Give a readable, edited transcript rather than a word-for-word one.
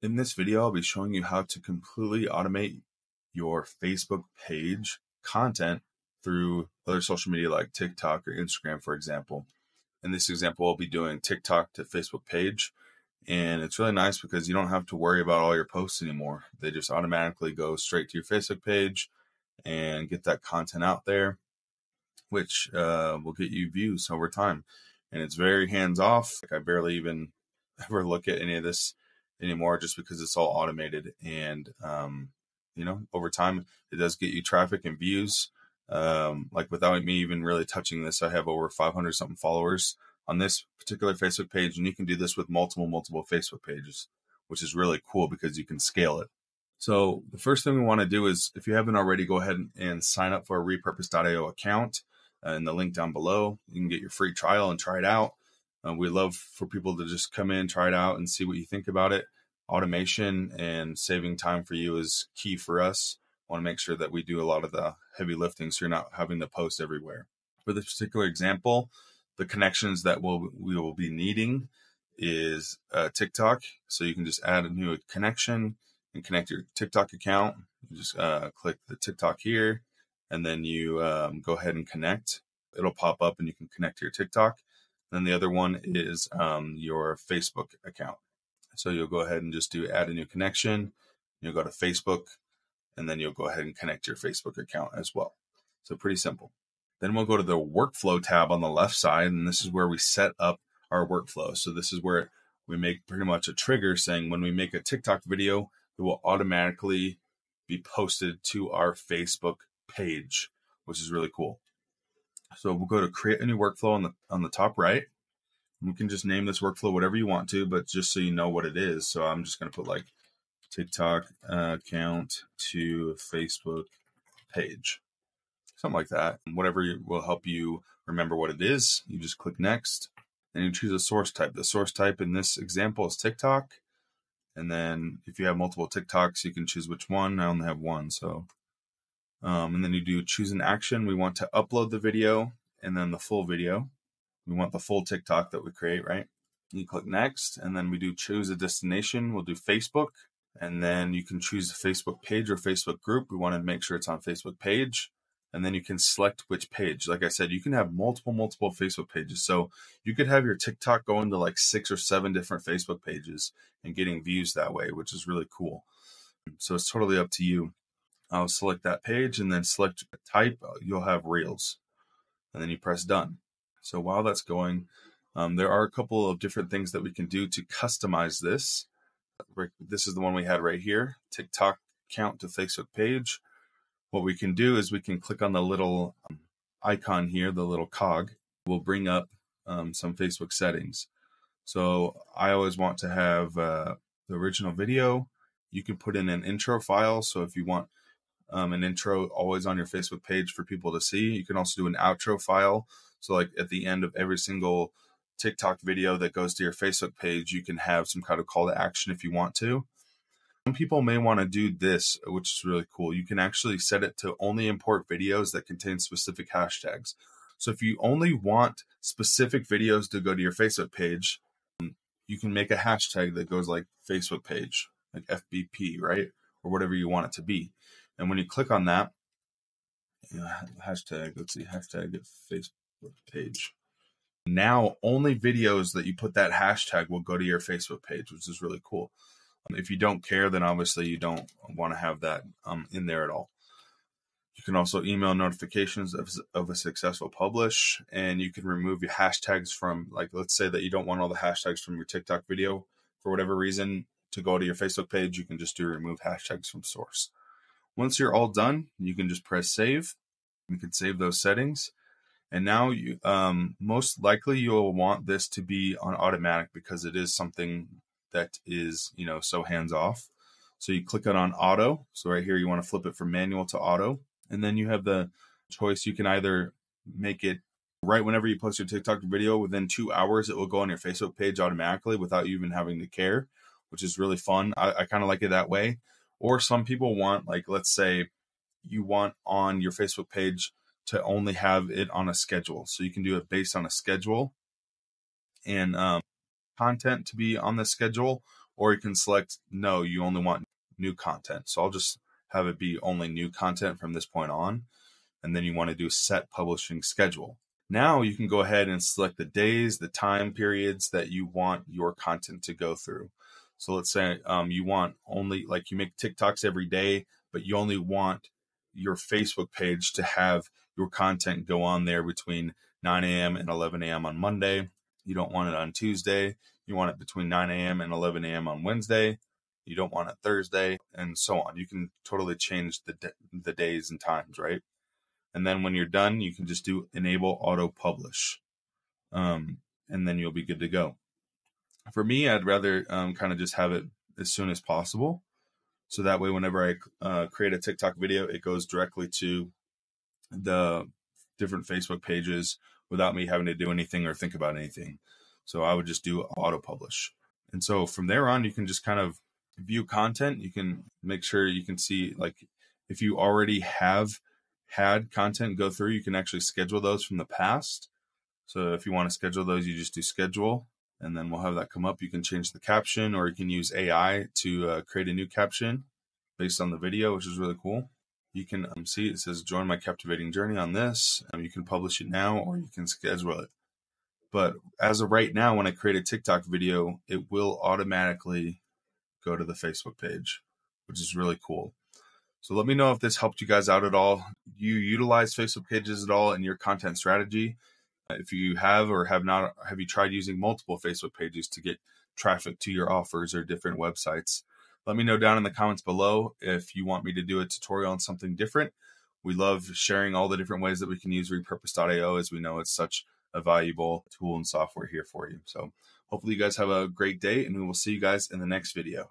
In this video, I'll be showing you how to completely automate your Facebook page content through other social media like TikTok or Instagram, for example. In this example, I'll be doing TikTok to Facebook page. And it's really nice because you don't have to worry about all your posts anymore. They just automatically go straight to your Facebook page and get that content out there, which will get you views over time. And it's very hands-off. Like I barely even ever look at any of this anymore just because it's all automated. And, you know, over time, it does get you traffic and views. Like without me even really touching this, I have over 500 something followers on this particular Facebook page. And you can do this with multiple Facebook pages, which is really cool because you can scale it. So the first thing we want to do is, if you haven't already, go ahead and sign up for a Repurpose.io account in the link down below. You can get your free trial and try it out. We love for people to just come in, try it out, and see what you think about it. Automation and saving time for you is key for us. I want to make sure that we do a lot of the heavy lifting so you're not having to post everywhere. For this particular example, the connections that we will be needing is TikTok. So you can just add a new connection and connect your TikTok account. You just click the TikTok here, and then you go ahead and connect. It'll pop up and you can connect to your TikTok. Then the other one is your Facebook account. So you'll go ahead and just do add a new connection. You'll go to Facebook, and then you'll go ahead and connect your Facebook account as well. So pretty simple. Then we'll go to the workflow tab on the left side, and this is where we set up our workflow. So this is where we make pretty much a trigger saying when we make a TikTok video, it will automatically be posted to our Facebook page, which is really cool. So we'll go to create a new workflow on the top right. You can just name this workflow whatever you want to, but just so you know what it is. So I'm just going to put like TikTok account to Facebook page, something like that. Whatever will help you remember what it is. You just click next and you choose a source type. The source type in this example is TikTok. And then if you have multiple TikToks, you can choose which one. I only have one, so. And then you do choose an action. We want to upload the video and then the full video. We want the full TikTok that we create, right? You click next, and then we do choose a destination. We'll do Facebook, and then you can choose the Facebook page or Facebook group. We want to make sure it's on Facebook page, and then you can select which page. Like I said, you can have multiple Facebook pages. So you could have your TikTok going to like 6 or 7 different Facebook pages and getting views that way, which is really cool. So it's totally up to you. I'll select that page and then select type. You'll have Reels, and then you press done. So while that's going, there are a couple of different things that we can do to customize this. This is the one we had right here, TikTok account to Facebook page. What we can do is we can click on the little icon here, the little cog. We'll bring up some Facebook settings. So I always want to have the original video. You can put in an intro file. So if you want an intro always on your Facebook page for people to see. You can also do an outro file. So like at the end of every single TikTok video that goes to your Facebook page, you can have some kind of call to action if you want to. Some people may want to do this, which is really cool. You can actually set it to only import videos that contain specific hashtags. So if you only want specific videos to go to your Facebook page, you can make a hashtag that goes like Facebook page, like FBP, right? Or whatever you want it to be. And when you click on that, you know, hashtag, let's see, hashtag Facebook page. Now, only videos that you put that hashtag will go to your Facebook page, which is really cool. If you don't care, then obviously you don't want to have that in there at all. You can also email notifications of a successful publish, and you can remove your hashtags from, like, let's say that you don't want all the hashtags from your TikTok video for whatever reason to go to your Facebook page. You can just do remove hashtags from source. Once you're all done, you can just press save. You can save those settings. And now you, most likely you'll want this to be on automatic because it is something that is, you know, so hands-off. So you click it on auto. So right here, you want to flip it from manual to auto. And then you have the choice. You can either make it right whenever you post your TikTok video, within 2 hours, it will go on your Facebook page automatically without you even having to care, which is really fun. I kind of like it that way. Or some people want, like, let's say you want on your Facebook page to only have it on a schedule. So you can do it based on a schedule and content to be on the schedule, or you can select, no, you only want new content. So I'll just have it be only new content from this point on. And then you want to do set publishing schedule. Now you can go ahead and select the days, the time periods that you want your content to go through. So let's say you want only, like, you make TikToks every day, but you only want your Facebook page to have your content go on there between 9 a.m. and 11 a.m. on Monday. You don't want it on Tuesday. You want it between 9 a.m. and 11 a.m. on Wednesday. You don't want it Thursday, and so on. You can totally change the days and times, right? And then when you're done, you can just do enable auto publish, and then you'll be good to go. For me, I'd rather kind of just have it as soon as possible. So that way, whenever I create a TikTok video, it goes directly to the different Facebook pages without me having to do anything or think about anything. So I would just do auto publish. And so from there on, you can just kind of view content. You can make sure you can see, like, if you already have had content go through, you can actually schedule those from the past. So if you want to schedule those, you just do schedule. And then we'll have that come up. You can change the caption, or you can use AI to create a new caption based on the video, which is really cool. You can see it says, join my captivating journey on this. You can publish it now, or you can schedule it. But as of right now, when I create a TikTok video, it will automatically go to the Facebook page, which is really cool. So let me know if this helped you guys out at all. Do you utilize Facebook pages at all in your content strategy? If you have or have not, have you tried using multiple Facebook pages to get traffic to your offers or different websites? Let me know down in the comments below if you want me to do a tutorial on something different. We love sharing all the different ways that we can use Repurpose.io, as we know it's such a valuable tool and software here for you. So hopefully you guys have a great day, and we will see you guys in the next video.